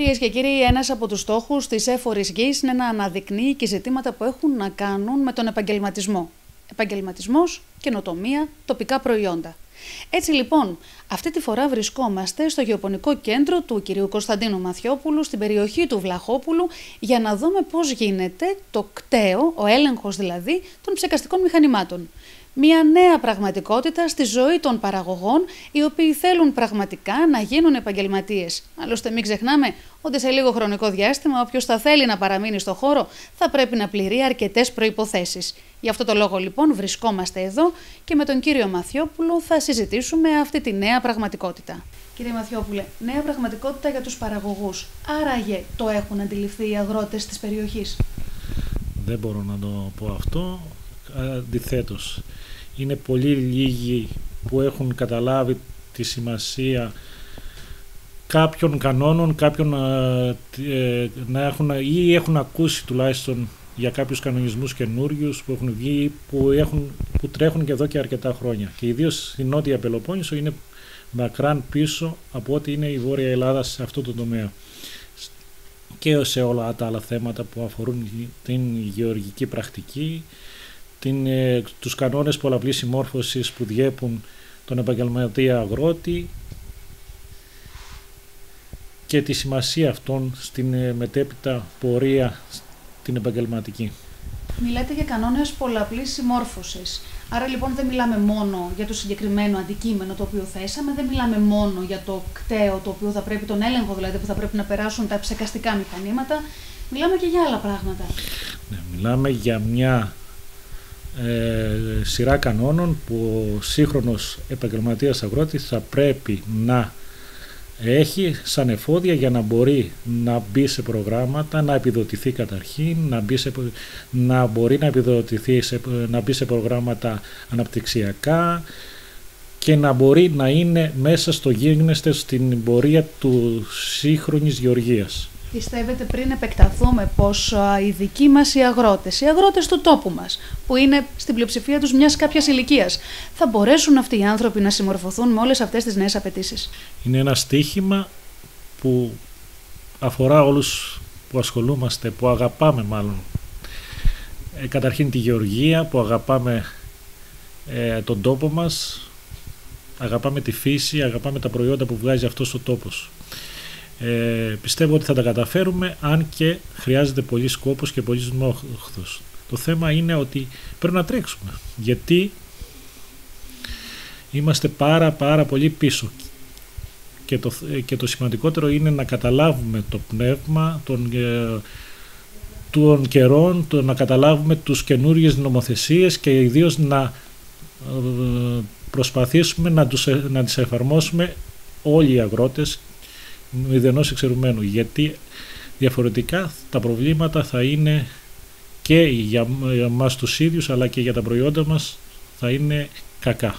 Κυρίες και κύριοι, ένας από τους στόχους της Εύφορης Γης είναι να αναδεικνύει και ζητήματα που έχουν να κάνουν με τον επαγγελματισμό. Επαγγελματισμός, καινοτομία, τοπικά προϊόντα. Έτσι λοιπόν, αυτή τη φορά βρισκόμαστε στο γεωπονικό κέντρο του κυρίου Κωνσταντίνου Μαθιόπουλου, στην περιοχή του Βλαχόπουλου, για να δούμε πώς γίνεται το ΚΤΕΟ, ο έλεγχος δηλαδή, των ψεκαστικών μηχανημάτων. Μια νέα πραγματικότητα στη ζωή των παραγωγών, οι οποίοι θέλουν πραγματικά να γίνουν επαγγελματίες. Άλλωστε μην ξεχνάμε ότι σε λίγο χρονικό διάστημα όποιος θα θέλει να παραμείνει στο χώρο θα πρέπει να πληρεί αρκετές προϋποθέσεις. Γι' αυτό το λόγο λοιπόν βρισκόμαστε εδώ και με τον κύριο Μαθιόπουλο θα συζητήσουμε αυτή τη νέα πραγματικότητα. Κύριε Μαθιόπουλε, νέα πραγματικότητα για τους παραγωγούς. Άραγε το έχουν αντιληφθεί οι αγρότες της περιοχής? Δεν μπορώ να το πω αυτό. Αντιθέτως, είναι πολύ λίγοι που έχουν καταλάβει τη σημασία κάποιων κανόνων, κάποιων να έχουν ή έχουν ακούσει τουλάχιστον για κάποιους κανονισμούς καινούριους που έχουν βγει, που τρέχουν και εδώ και αρκετά χρόνια. Και ιδίως στη Νότια Πελοπόννησο είναι μακράν πίσω από ό,τι είναι η Βόρεια Ελλάδα σε αυτό το τομέα. Και σε όλα τα άλλα θέματα που αφορούν την γεωργική πρακτική, τους κανόνες πολλαπλής συμμόρφωσης που διέπουν τον επαγγελματία αγρότη και τη σημασία αυτών στην μετέπειτα πορεία την επαγγελματική. Μιλάτε για κανόνες πολλαπλής συμμόρφωσης. Άρα λοιπόν δεν μιλάμε μόνο για το συγκεκριμένο αντικείμενο το οποίο θέσαμε, δεν μιλάμε μόνο για το ΚΤΕΟ, το οποίο θα πρέπει, τον έλεγχο δηλαδή που θα πρέπει να περάσουν τα ψεκαστικά μηχανήματα, μιλάμε και για άλλα πράγματα. Ναι, μιλάμε για μια σειρά κανόνων που ο σύγχρονος επαγγελματίας αγρότης θα πρέπει να έχει σαν εφόδια για να μπορεί να μπει σε προγράμματα, να επιδοτηθεί καταρχήν, να μπει σε προγράμματα αναπτυξιακά και να μπορεί να είναι μέσα στο γίγνεσθε στην πορεία του σύγχρονης γεωργίας. Πιστεύετε, πριν επεκταθούμε, πως οι δικοί μας οι αγρότες του τόπου μας, που είναι στην πλειοψηφία τους μιας κάποιας ηλικίας, θα μπορέσουν αυτοί οι άνθρωποι να συμμορφωθούν με όλες αυτές τις νέες απαιτήσεις? Είναι ένα στοίχημα που αφορά όλους που ασχολούμαστε, που αγαπάμε μάλλον. Καταρχήν τη γεωργία, που αγαπάμε τον τόπο μας, αγαπάμε τη φύση, αγαπάμε τα προϊόντα που βγάζει αυτός ο τόπος. Πιστεύω ότι θα τα καταφέρουμε, αν και χρειάζεται πολύ σκόπος και πολύ μόχθος. Το θέμα είναι ότι πρέπει να τρέξουμε, γιατί είμαστε πάρα πολύ πίσω και το σημαντικότερο είναι να καταλάβουμε το πνεύμα των καιρών, να καταλάβουμε τους καινούριες νομοθεσίες και ιδίως να προσπαθήσουμε να τις εφαρμόσουμε όλοι οι αγρότες μηδενός εξαιρουμένου, γιατί διαφορετικά τα προβλήματα θα είναι και για μας τους ίδιους αλλά και για τα προϊόντα μας θα είναι κακά.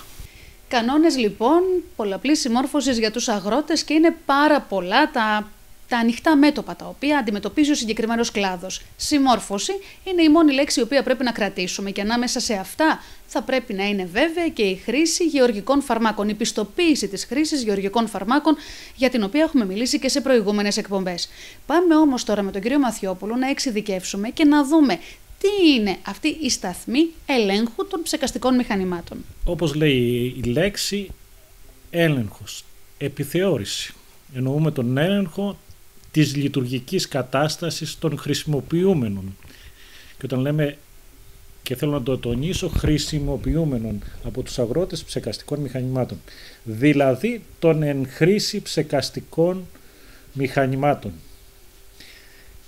Κανόνες λοιπόν πολλαπλής συμμόρφωσης για τους αγρότες και είναι πάρα πολλά τα ανοιχτά μέτωπα τα οποία αντιμετωπίζει ο συγκεκριμένος κλάδος. Συμμόρφωση είναι η μόνη λέξη η οποία πρέπει να κρατήσουμε και ανάμεσα σε αυτά θα πρέπει να είναι βέβαια και η χρήση γεωργικών φαρμάκων, η πιστοποίηση της χρήσης γεωργικών φαρμάκων για την οποία έχουμε μιλήσει και σε προηγούμενες εκπομπές. Πάμε όμως τώρα με τον κύριο Μαθιόπουλο να εξειδικεύσουμε και να δούμε τι είναι αυτή η σταθμή ελέγχου των ψεκαστικών μηχανημάτων. Όπως λέει η λέξη, έλεγχος, επιθεώρηση. Εννοούμε τον έλεγχο της λειτουργικής κατάστασης των χρησιμοποιούμενων. Και όταν λέμε, και θέλω να το τονίσω, χρησιμοποιούμενων από τους αγρότες ψεκαστικών μηχανημάτων. Δηλαδή των εν χρήση ψεκαστικών μηχανημάτων.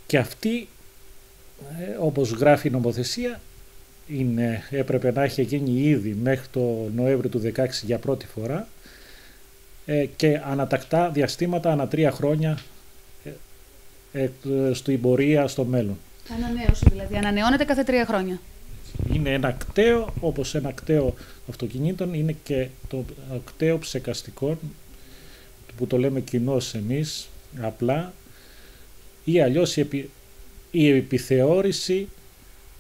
Και αυτή, όπως γράφει η νομοθεσία, έπρεπε να έχει γίνει ήδη μέχρι το Νοέμβριο του 2016 για πρώτη φορά και ανατακτά διαστήματα ανά 3 χρόνια στην πορεία στο μέλλον. Ανανέωση δηλαδή, ανανεώνεται κάθε 3 χρόνια. Είναι ένα ΚΤΕΟ, όπως ένα ΚΤΕΟ αυτοκινήτων, είναι και το ΚΤΕΟ ψεκαστικών, που το λέμε κοινώς εμείς, απλά, ή αλλιώς η επιθεώρηση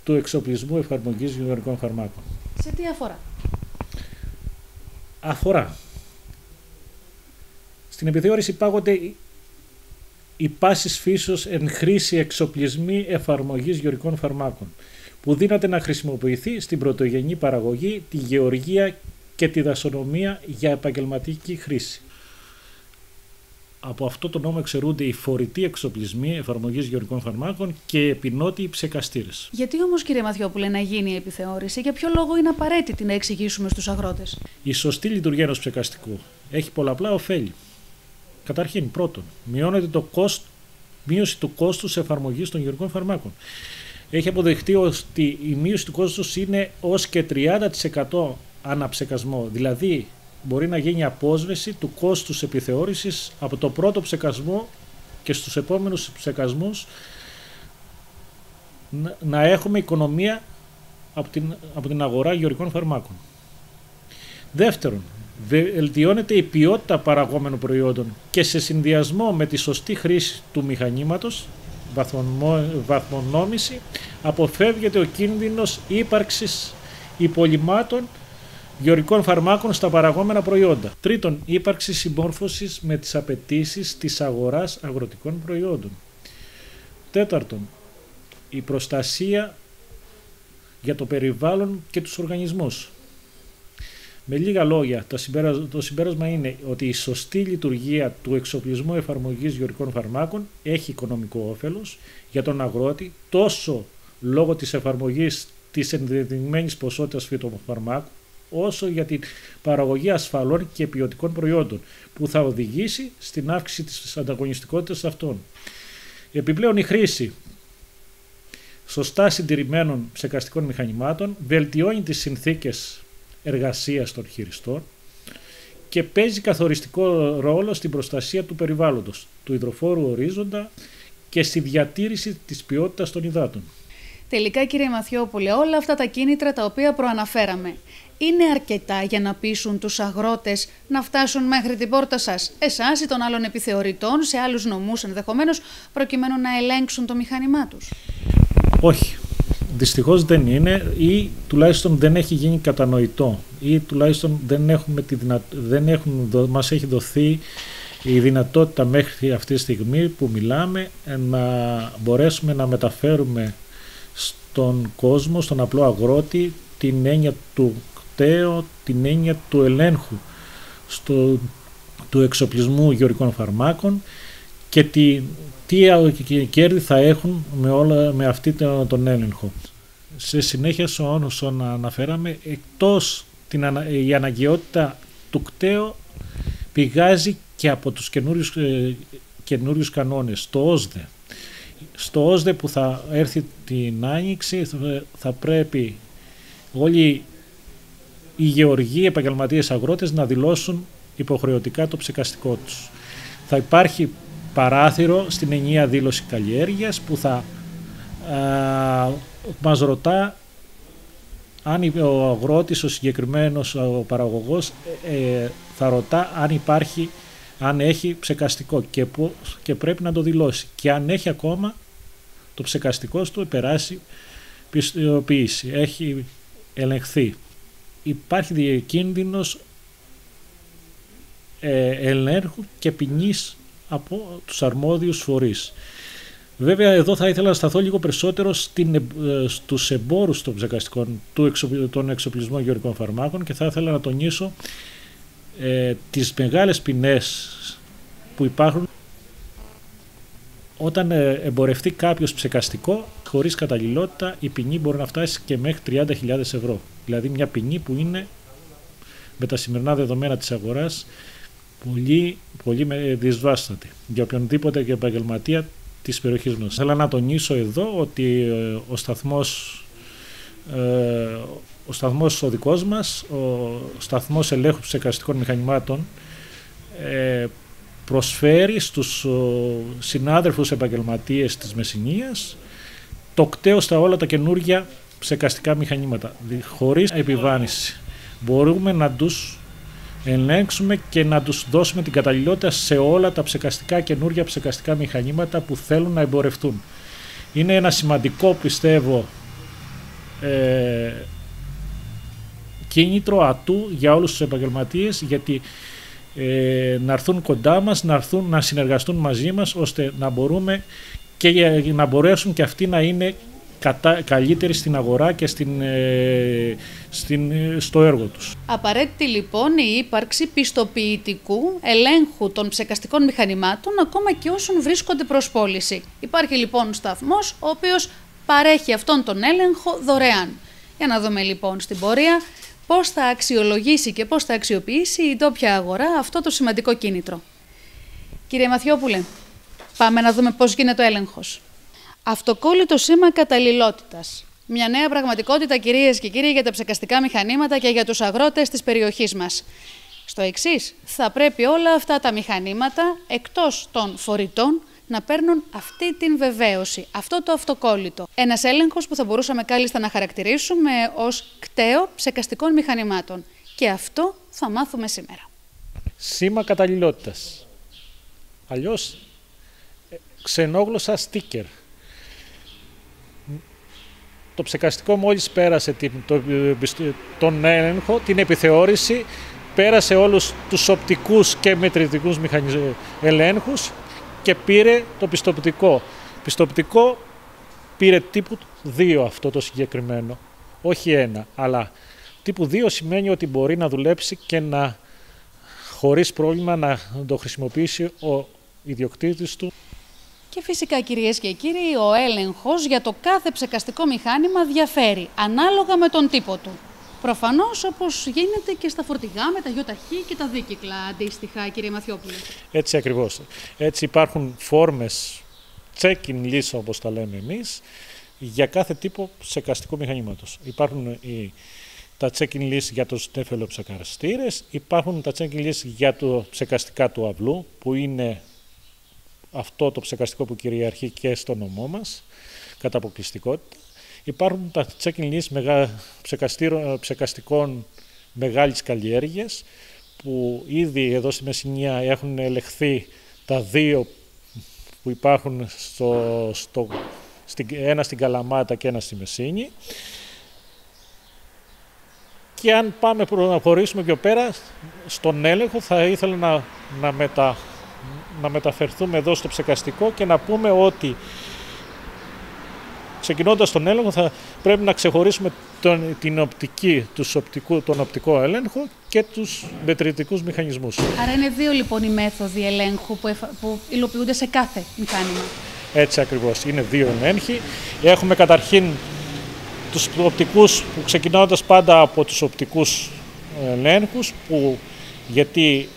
του εξοπλισμού εφαρμογής γεωργικών φαρμάκων. Σε τι αφορά? Αφορά. Στην επιθεώρηση πάγονται οι πάσης φύσεως εν χρήση εξοπλισμοί εφαρμογής γεωργικών φαρμάκων, που δύναται να χρησιμοποιηθεί στην πρωτογενή παραγωγή, τη γεωργία και τη δασονομία για επαγγελματική χρήση. Από αυτό το νόμο εξαιρούνται οι φορητοί εξοπλισμοί εφαρμογής γεωργικών φαρμάκων και επινότιοι ψεκαστήρες. Γιατί όμως, κύριε Μαθιόπουλε, να γίνει η επιθεώρηση, για ποιο λόγο είναι απαραίτητη να εξηγήσουμε στους αγρότες? Η σωστή λειτουργία ενός ψεκαστικού έχει πολλαπλά ωφέλη. Καταρχήν, πρώτον, μειώνεται το μείωση του κόστους εφαρμογής των γεωργικών φαρμάκων. Έχει αποδεχτεί ότι η μείωση του κόστους είναι ως και 30% αναψεκασμό, δηλαδή μπορεί να γίνει απόσβεση του κόστους επιθεώρησης από το πρώτο ψεκασμό και στους επόμενους ψεκασμούς να έχουμε οικονομία από την αγορά γεωργικών φαρμάκων. Δεύτερον, βελτιώνεται η ποιότητα παραγόμενων προϊόντων και σε συνδυασμό με τη σωστή χρήση του μηχανήματος, βαθμονόμηση, αποφεύγεται ο κίνδυνος ύπαρξης υπολειμμάτων γεωργικών φαρμάκων στα παραγόμενα προϊόντα. Τρίτον, ύπαρξη συμμόρφωσης με τις απαιτήσεις της αγοράς αγροτικών προϊόντων. Τέταρτον, η προστασία για το περιβάλλον και τους οργανισμούς. Με λίγα λόγια, το συμπέρασμα είναι ότι η σωστή λειτουργία του εξοπλισμού εφαρμογής γεωργικών φαρμάκων έχει οικονομικό όφελος για τον αγρότη, τόσο λόγω της εφαρμογής της ενδεδειγμένης ποσότητας φυτοφαρμάκου, όσο για την παραγωγή ασφαλών και ποιοτικών προϊόντων, που θα οδηγήσει στην αύξηση της ανταγωνιστικότητας αυτών. Επιπλέον, η χρήση σωστά συντηρημένων ψεκαστικών μηχανημάτων βελτιώνει τις συνθήκες εργασίας των χειριστών και παίζει καθοριστικό ρόλο στην προστασία του περιβάλλοντος, του υδροφόρου ορίζοντα και στη διατήρηση της ποιότητας των υδάτων. Τελικά, κύριε Μαθιόπουλε, όλα αυτά τα κίνητρα τα οποία προαναφέραμε είναι αρκετά για να πείσουν τους αγρότες να φτάσουν μέχρι την πόρτα σας, εσάς ή των άλλων επιθεωρητών, σε άλλους νομούς ενδεχομένως, προκειμένου να ελέγξουν το μηχανημά τους? Όχι. Δυστυχώς δεν είναι, ή τουλάχιστον δεν έχει γίνει κατανοητό, ή τουλάχιστον μας έχει δοθεί η δυνατότητα μέχρι αυτή τη στιγμή που μιλάμε να μπορέσουμε να μεταφέρουμε στον κόσμο, στον απλό αγρότη, την έννοια του ΚΤΕΟ, την έννοια του ελέγχου του εξοπλισμού γεωργικών φαρμάκων και τι κέρδη θα έχουν με αυτή τον έλεγχο. Σε συνέχεια, όσον αναφέραμε, εκτός η αναγκαιότητα του ΚΤΕΟ πηγάζει και από τους καινούριους κανόνες, το ΩΣΔΕ. Στο ΩΣΔΕ που θα έρθει την Άνοιξη θα πρέπει όλοι οι γεωργοί, επαγγελματίες αγρότες να δηλώσουν υποχρεωτικά το ψεκαστικό τους. Θα υπάρχει παράθυρο στην ενιαία δήλωση καλλιέργειας που θα μας ρωτά αν ο αγρότης, ο συγκεκριμένος ο παραγωγός θα ρωτά αν έχει ψεκαστικό και πρέπει να το δηλώσει, και αν έχει ακόμα το ψεκαστικό του περάσει πιστοποίηση, έχει ελεγχθεί. Υπάρχει κίνδυνος ελέγχου και ποινής από τους αρμόδιους φορείς. Βέβαια, εδώ θα ήθελα να σταθώ λίγο περισσότερο στους εμπόρους των ψεκαστικών, των εξοπλισμών γεωργικών φαρμάκων, και θα ήθελα να τονίσω τις μεγάλες ποινές που υπάρχουν όταν εμπορευτεί κάποιος ψεκαστικό χωρίς καταλληλότητα. Η ποινή μπορεί να φτάσει και μέχρι 30.000 ευρώ. Δηλαδή μια ποινή που είναι, με τα σημερινά δεδομένα της αγοράς, πολύ, πολύ δυσβάστατη για οποιονδήποτε επαγγελματία της περιοχής μας. Θέλω να τονίσω εδώ ότι ο δικός μας, ο σταθμός ελέγχου ψεκαστικών μηχανημάτων, προσφέρει στους συνάδελφους επαγγελματίες της Μεσσηνίας το ΚΤΕΟ στα όλα τα καινούργια ψεκαστικά μηχανήματα, χωρίς επιβάνηση. Μπορούμε να τους ελέγξουμε και να τους δώσουμε την καταλληλότητα σε όλα τα καινούργια ψεκαστικά μηχανήματα που θέλουν να εμπορευτούν. Είναι ένα σημαντικό, πιστεύω, κίνητρο ατού για όλους τους επαγγελματίες, γιατί να έρθουν κοντά μας, να συνεργαστούν μαζί μας, ώστε να μπορούμε και να μπορέσουν και αυτοί να είναι καλύτεροι στην αγορά και στο έργο τους. Απαραίτητη λοιπόν η ύπαρξη πιστοποιητικού ελέγχου των ψεκαστικών μηχανημάτων, ακόμα και όσων βρίσκονται προς πώληση. Υπάρχει λοιπόν σταθμός ο οποίος παρέχει αυτόν τον έλεγχο δωρεάν. Για να δούμε λοιπόν στην πορεία πώς θα αξιολογήσει και πώς θα αξιοποιήσει η ντόπια αγορά αυτό το σημαντικό κίνητρο. Κύριε Μαθιόπουλε, πάμε να δούμε πώς γίνεται ο έλεγχος. Αυτοκόλλητο σήμα καταλληλότητας. Μια νέα πραγματικότητα, κυρίες και κύριοι, για τα ψεκαστικά μηχανήματα και για τους αγρότες της περιοχής μας. Στο εξής, θα πρέπει όλα αυτά τα μηχανήματα, εκτός των φορητών, να παίρνουν αυτή την βεβαίωση, αυτό το αυτοκόλλητο. Ένας έλεγχος που θα μπορούσαμε κάλλιστα να χαρακτηρίσουμε ως ΚΤΕΟ ψεκαστικών μηχανημάτων. Και αυτό θα μάθουμε σήμερα. Σήμα καταλληλότητας. Αλλιώς ξενόγλωσσα στίκερ. Το ψεκαστικό μόλις πέρασε τον έλεγχο, την επιθεώρηση, πέρασε όλους τους οπτικούς και μετρητικούς ελέγχους και πήρε το πιστοποιητικό. Πιστοποιητικό πήρε τύπου 2 αυτό το συγκεκριμένο, όχι 1, αλλά τύπου 2 σημαίνει ότι μπορεί να δουλέψει και να χωρίς πρόβλημα να το χρησιμοποιήσει ο ιδιοκτήτης του. Και φυσικά, κυρίες και κύριοι, ο έλεγχος για το κάθε ψεκαστικό μηχάνημα διαφέρει ανάλογα με τον τύπο του. Προφανώς, όπως γίνεται και στα φορτηγά με τα γιοταχή και τα δίκυκλα, αντίστοιχα, κύριε Μαθιόπουλε. Έτσι ακριβώς. Έτσι υπάρχουν φόρμες check-in list, όπως τα λέμε εμείς, για κάθε τύπο ψεκαστικού μηχανήματος. Υπάρχουν τα check-in list για τους νεφελοψεκαστήρες, υπάρχουν τα check-in list για το ψεκαστικά του αυλού, που είναι αυτό το ψεκαστικό που κυριαρχεί και στο νομό μας, κατά αποκλειστικότητα. Υπάρχουν τα checking list ψεκαστικών μεγάλης καλλιέργειας, που ήδη εδώ στη Μεσσηνία έχουν ελεχθεί τα 2 που υπάρχουν, ένα στην Καλαμάτα και ένα στη Μεσσήνη. Και αν πάμε να προχωρήσουμε πιο πέρα, στον έλεγχο θα ήθελα να μεταφερθούμε εδώ στο ψεκαστικό και να πούμε ότι ξεκινώντας τον έλεγχο θα πρέπει να ξεχωρίσουμε τον οπτικό έλεγχο και τους μετρητικούς μηχανισμούς. Άρα είναι 2 λοιπόν οι μέθοδοι ελέγχου που υλοποιούνται σε κάθε μηχάνημα. Έτσι ακριβώς, είναι 2 ελέγχοι. Έχουμε καταρχήν τους οπτικούς, που ξεκινώντας πάντα από τους οπτικούς ελέγχους, γιατί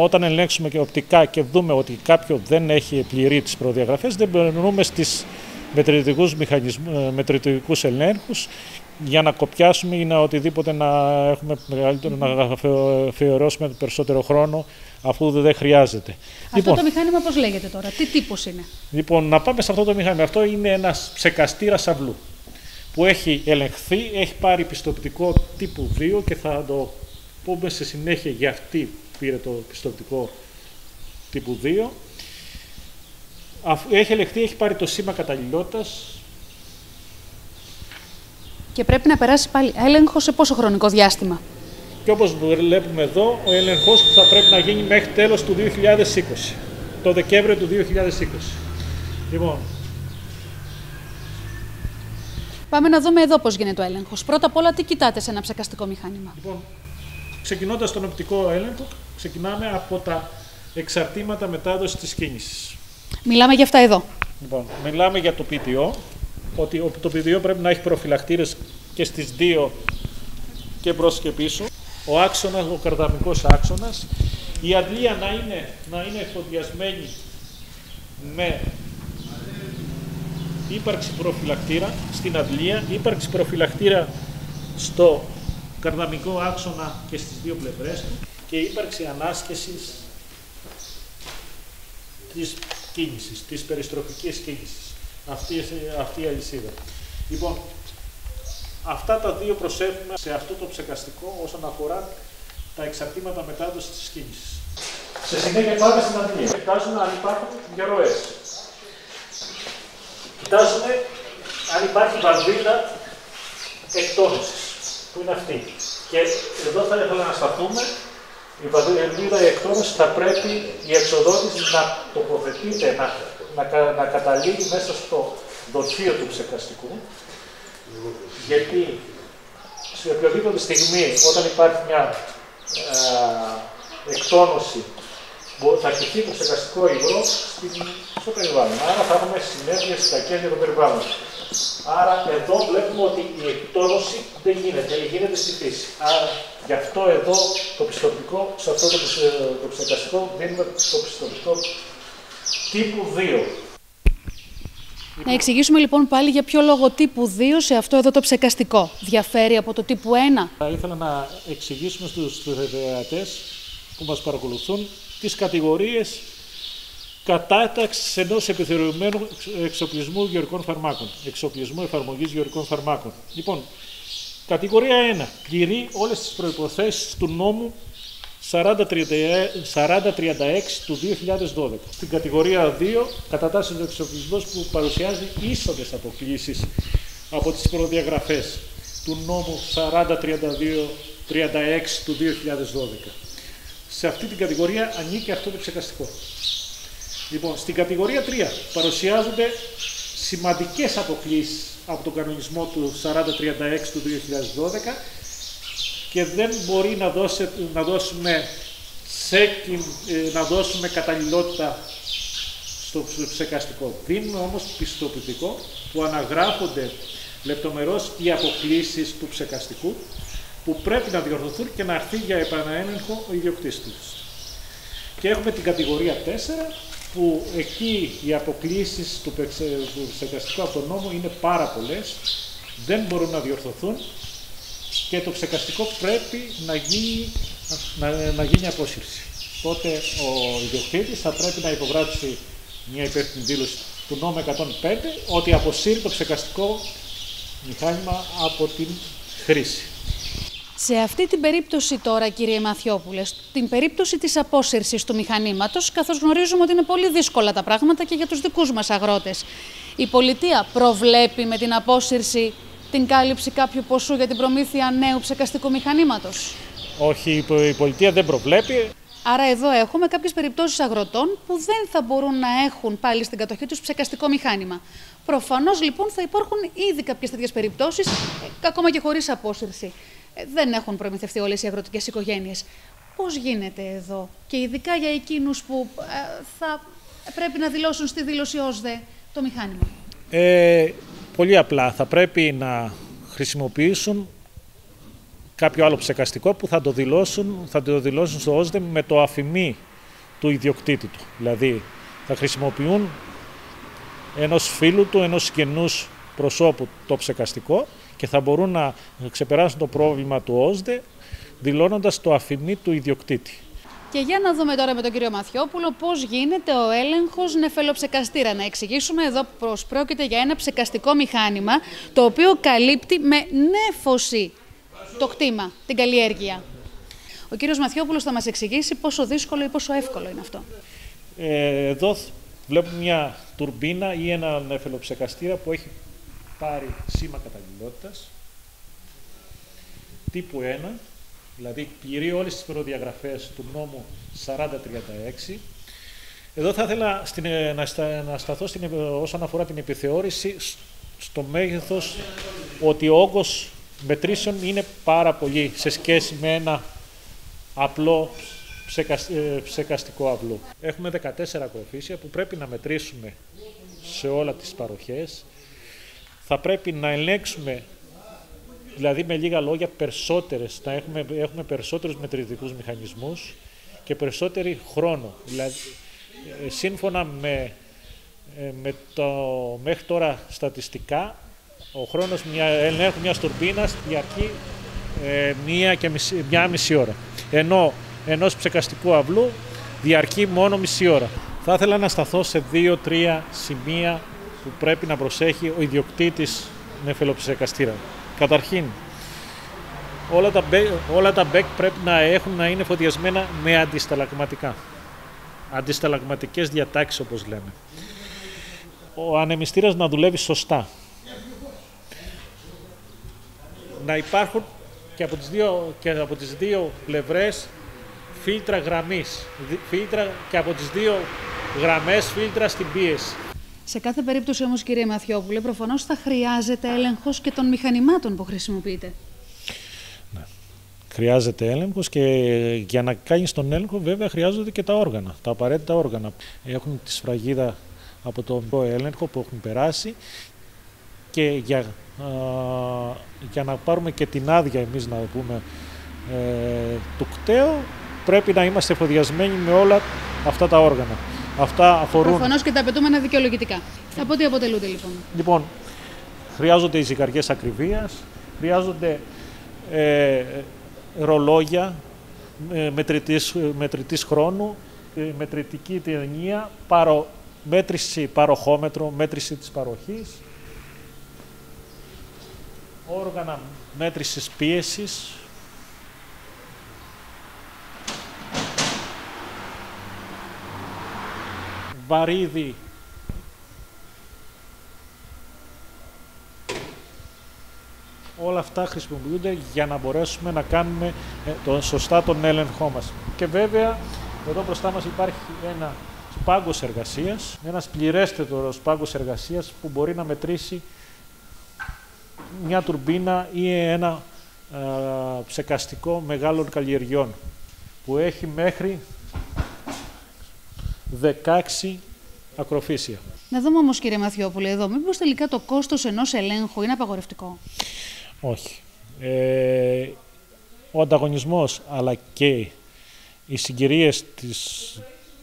όταν ελέγξουμε και οπτικά και δούμε ότι κάποιο δεν έχει πληρεί τις προδιαγραφές, δεν περνούμε στις μετρητικούς ελέγχους για να κοπιάσουμε ή να οτιδήποτε, να αφιερώσουμε περισσότερο χρόνο, αφού δεν χρειάζεται. Αυτό λοιπόν, το μηχάνημα πώς λέγεται τώρα, τι τύπος είναι? Λοιπόν, να πάμε σε αυτό το μηχάνημα. Αυτό είναι ένας ψεκαστήρας αυλού που έχει ελεγχθεί, έχει πάρει πιστοποιητικό τύπου 2 και θα το πούμε σε συνέχεια για αυτή πήρε το πιστοποιητικό τύπου 2. Έχει ελεγχθεί, έχει πάρει το σήμα καταλληλότητας. Και πρέπει να περάσει πάλι έλεγχο σε πόσο χρονικό διάστημα? Και όπως βλέπουμε εδώ, ο έλεγχος που θα πρέπει να γίνει μέχρι τέλος του 2020. Το Δεκέμβριο του 2020. Λοιπόν. Πάμε να δούμε εδώ πώς γίνεται ο έλεγχος. Πρώτα απ' όλα τι κοιτάτε σε ένα ψεκαστικό μηχάνημα? Λοιπόν, ξεκινώντας τον οπτικό έλεγχο, ξεκινάμε από τα εξαρτήματα μετάδοσης της κίνησης. Μιλάμε για αυτά εδώ. Λοιπόν, μιλάμε για το ΠΤΟ, ότι το ΠΤΟ πρέπει να έχει προφυλακτήρες και στις 2 και προς και πίσω. Ο άξονας, ο καρδαμικός άξονας. Η αντλία να είναι εφοδιασμένη με ύπαρξη προφυλακτήρα στην αντλία, ύπαρξη προφυλακτήρα στο καρδαμικό άξονα και στις 2 πλευρές του και ύπαρξη ανάσχεσης της κίνησης, της περιστροφικής κίνησης. Αυτή η αλυσίδα. Λοιπόν, αυτά τα 2 προσέχουμε σε αυτό το ψεκαστικό όσον αφορά τα εξαρτήματα μετάδοσης της κίνησης. Σε συνέχεια πάμε στην αντλία. Κοιτάζουμε αν υπάρχουν διαρροές. Κοιτάζουμε αν υπάρχει βαρβίδα εκτόνωσης, που είναι αυτή. Και εδώ θα ήθελα να σταθούμε η βαθμίδα εκτόνωση θα πρέπει η εξοδότηση να τοποθετείται, να καταλήγει μέσα στο δοχείο του ψεκαστικού, γιατί σε οποιαδήποτε στιγμή, όταν υπάρχει μια εκτόνωση, θα χυθεί το ψεκαστικό υγρό στο περιβάλλον. Άρα θα έχουμε συνέπειες κακές για το περιβάλλον. Άρα εδώ βλέπουμε ότι η εκτόνωση δεν γίνεται, γίνεται στη φύση. Άρα γι' αυτό εδώ το πιστοποιητικό, σε αυτό το ψεκαστικό, δίνουμε το πιστοποιητικό τύπου 2. Να εξηγήσουμε λοιπόν πάλι για ποιο λόγο τύπου 2 σε αυτό εδώ το ψεκαστικό. Διαφέρει από το τύπου 1. Θα ήθελα να εξηγήσουμε στους θεατές που μας παρακολουθούν τις κατηγορίες κατάταξης ενός επιθεωρημένου εξοπλισμού γεωργικών φαρμάκων. Εξοπλισμού εφαρμογής γεωργικών φαρμάκων. Λοιπόν, κατηγορία 1. Πληρεί όλες τις προϋποθέσεις του νόμου 4036 του 2012. Στην κατηγορία 2 κατατάσσεται ο εξοπλισμός που παρουσιάζει ίσονες αποκλήσεις από τις προδιαγραφές του νόμου 4036 του 2012. Σε αυτή την κατηγορία ανήκει αυτό το ψεκαστικό. Λοιπόν, στην κατηγορία 3 παρουσιάζονται σημαντικές αποκλήσεις από τον κανονισμό του 4036 του 2012 και δεν μπορεί να δώσουμε καταλληλότητα στο ψεκαστικό. Δίνουμε όμως πιστοποιητικό που αναγράφονται λεπτομερώς οι αποκλήσεις του ψεκαστικού που πρέπει να διορθωθούν και να αρθεί για επαναέλεγχο ο ιδιοκτήτης του. Και έχουμε την κατηγορία 4 που εκεί οι αποκλήσεις του ψεκαστικού από τον νόμο είναι πάρα πολλές, δεν μπορούν να διορθωθούν και το ψεκαστικό πρέπει να γίνει απόσυρση. Τότε ο ιδιοκτήτης θα πρέπει να υπογράψει μια υπεύθυνη δήλωση του νόμου 105 ότι αποσύρει το ψεκαστικό μηχάνημα από την χρήση. Σε αυτή την περίπτωση τώρα, κύριε Μαθιόπουλε, την περίπτωση της απόσυρσης του μηχανήματος, καθώς γνωρίζουμε ότι είναι πολύ δύσκολα τα πράγματα και για τους δικούς μας αγρότες, η πολιτεία προβλέπει με την απόσυρση την κάλυψη κάποιου ποσού για την προμήθεια νέου ψεκαστικού μηχανήματος? Όχι, η πολιτεία δεν προβλέπει. Άρα εδώ έχουμε κάποιες περιπτώσεις αγροτών που δεν θα μπορούν να έχουν πάλι στην κατοχή τους ψεκαστικό μηχάνημα. Προφανώς λοιπόν θα υπάρχουν ήδη κάποιες τέτοιες περιπτώσεις, ακόμα και χωρίς απόσυρση. Δεν έχουν προμηθευτεί όλες οι αγροτικές οικογένειες. Πώς γίνεται εδώ, και ειδικά για εκείνους που θα πρέπει να δηλώσουν στη δήλωση ΩΣΔΕ το μηχάνημα? Πολύ απλά. Θα πρέπει να χρησιμοποιήσουν κάποιο άλλο ψεκαστικό που θα το δηλώσουν στο ΩΣΔΕ με το αφημί του ιδιοκτήτη του. Δηλαδή θα χρησιμοποιούν ενός φίλου του, ενός συγγενούς προσώπου το ψεκαστικό και θα μπορούν να ξεπεράσουν το πρόβλημα του ΩΣΔΕ δηλώνοντας το αφημί του ιδιοκτήτη. Και για να δούμε τώρα με τον κύριο Μαθιόπουλο πώς γίνεται ο έλεγχος νεφελοψεκαστήρα. Να εξηγήσουμε εδώ πως πρόκειται για ένα ψεκαστικό μηχάνημα το οποίο καλύπτει με νέφωση το κτήμα, την καλλιέργεια. Ο κύριος Μαθιόπουλος θα μας εξηγήσει πόσο δύσκολο ή πόσο εύκολο είναι αυτό. Εδώ βλέπουμε μια τουρμπίνα ή ένα νεφελοψεκαστήρα που έχει πάρει σήμα καταλληλότητας τύπου 1, δηλαδή πληρεί όλες τις προδιαγραφές του νόμου 4036. Εδώ θα ήθελα να σταθώ όσον αφορά την επιθεώρηση στο μέγεθος, ότι ο όγκος μετρήσεων είναι πάρα πολύ σε σχέση με ένα απλό ψεκαστικό αυλό. Έχουμε 14 ακροφύσια που πρέπει να μετρήσουμε σε όλα τις παροχές. Θα πρέπει να ελέγξουμε, δηλαδή με λίγα λόγια, έχουμε περισσότερους μετρητικούς μηχανισμούς και περισσότερη χρόνο. Δηλαδή, σύμφωνα με το μέχρι τώρα στατιστικά, ο χρόνος ελέγχου μιας τουρμπίνας διαρκεί 1,5 ώρα, ενώ ενός ψεκαστικού αυλού διαρκεί μόνο μισή ώρα. Θα ήθελα να σταθώ σε 2-3 σημεία που πρέπει να προσέχει ο ιδιοκτήτης νεφελοψεκαστήρα. Καταρχήν, όλα τα μπέκ πρέπει να είναι φοδιασμένα με αντισταλαγματικά. Αντισταλαγματικές διατάξεις, όπως λέμε. Ο ανεμιστήρας να δουλεύει σωστά. Να υπάρχουν και από τις δύο πλευρές φίλτρα γραμμής, φίλτρα και από τις δύο γραμμές φίλτρα στην πίεση. Σε κάθε περίπτωση όμως, κύριε Μαθιόπουλε, προφανώς θα χρειάζεται έλεγχος και των μηχανημάτων που χρησιμοποιείτε. Ναι. Χρειάζεται έλεγχος και για να κάνεις τον έλεγχο βέβαια χρειάζονται και τα όργανα, τα απαραίτητα όργανα. Έχουν τη σφραγίδα από τον έλεγχο που έχουν περάσει και για να πάρουμε και την άδεια εμείς να πούμε του ΚΤΕΟ πρέπει να είμαστε εφοδιασμένοι με όλα αυτά τα όργανα. Αυτά αφορούν... Προφανώς και τα απαιτούμενα δικαιολογητικά. Από τι αποτελούνται λοιπόν? Λοιπόν, χρειάζονται οι ζυγαριές ακριβίας, χρειάζονται ρολόγια, μετρητής χρόνου, μετρητική ταινία, μέτρηση παροχόμετρο, μέτρηση της παροχής, όργανα μέτρησης πίεσης, βαρύδι, όλα αυτά χρησιμοποιούνται για να μπορέσουμε να κάνουμε σωστά τον έλεγχό μας. Και βέβαια εδώ μπροστά μας υπάρχει ένα πάγκος εργασίας, ένας πληρέστερος πάγκος εργασίας που μπορεί να μετρήσει μια τουρμπίνα ή ένα ψεκαστικό μεγάλων καλλιεργιών που έχει μέχρι 16 ακροφύσια. Να δούμε όμως, κύριε Μαθιόπουλε, εδώ μήπως τελικά το κόστος ενός ελέγχου είναι απαγορευτικό? Όχι. Ο ανταγωνισμός αλλά και οι συγκυρίες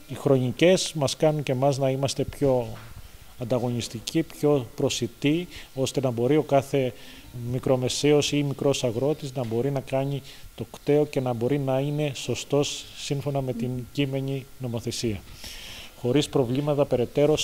οι χρονικές μας κάνουν και εμάς να είμαστε πιο ανταγωνιστικοί, πιο προσιτοί, ώστε να μπορεί ο κάθε μικρομεσαίος ή μικρός αγρότης να μπορεί να κάνει το ΚΤΕΟ και να μπορεί να είναι σωστός σύμφωνα με την κείμενη νομοθεσία. Χωρίς προβλήματα περαιτέρω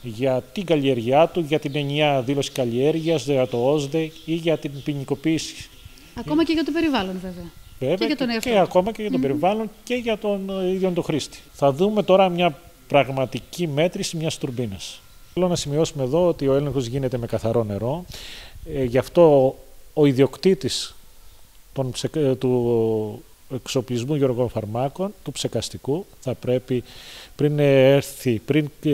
για την καλλιέργειά του, για την ενιαία δήλωση καλλιέργειας, για το ΩΣΔΕ ή για την ποινικοποίηση. Ακόμα και για το περιβάλλον βέβαια. Βέβαια, και ακόμα και για το περιβάλλον και για τον ίδιο τον χρήστη. Θα δούμε τώρα μια πραγματική μέτρηση μιας τουρμπίνας. Θέλω να σημειώσουμε εδώ ότι ο έλεγχος γίνεται με καθαρό νερό. Γι' αυτό ο ιδιοκτήτης του εξοπλισμού γεωργικών φαρμάκων, του ψεκαστικού, θα πρέπει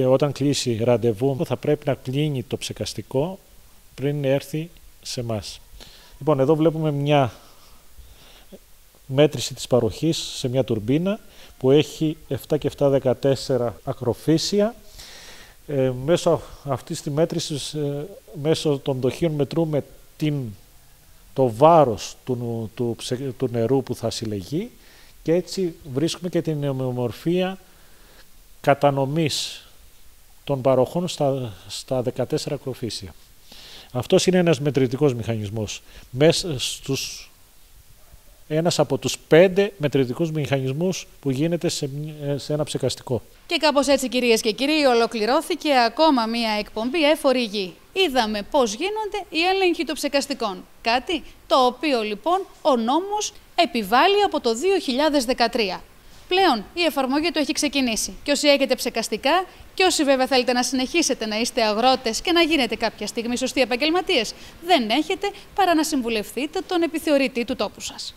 όταν κλείσει ραντεβού, θα πρέπει να κλείνει το ψεκαστικό πριν έρθει σε εμάς. Λοιπόν, εδώ βλέπουμε μια μέτρηση της παροχής σε μια τουρμπίνα που έχει 7,714 ακροφύσια. Μέσω αυτής της μέτρησης, μέσω των δοχείων μετρούμε το βάρος του νερού που θα συλλεγεί και έτσι βρίσκουμε και την ομοιομορφία κατανομής των παροχών στα 14 ακροφύσια. Αυτός είναι ένας μετρητικός μηχανισμός. Ένας από τους 5 μετρητικούς μηχανισμούς που γίνεται σε ένα ψεκαστικό. Και κάπως έτσι, κυρίες και κύριοι, ολοκληρώθηκε ακόμα μία εκπομπή Εύφορη Γη. Είδαμε πώς γίνονται οι έλεγχοι των ψεκαστικών. Κάτι το οποίο λοιπόν ο νόμος επιβάλλει από το 2013. Πλέον η εφαρμογή του έχει ξεκινήσει. Και όσοι έχετε ψεκαστικά, και όσοι βέβαια θέλετε να συνεχίσετε να είστε αγρότες και να γίνετε κάποια στιγμή σωστοί επαγγελματίες, δεν έχετε παρά να συμβουλευτείτε τον επιθεωρητή του τόπου σας.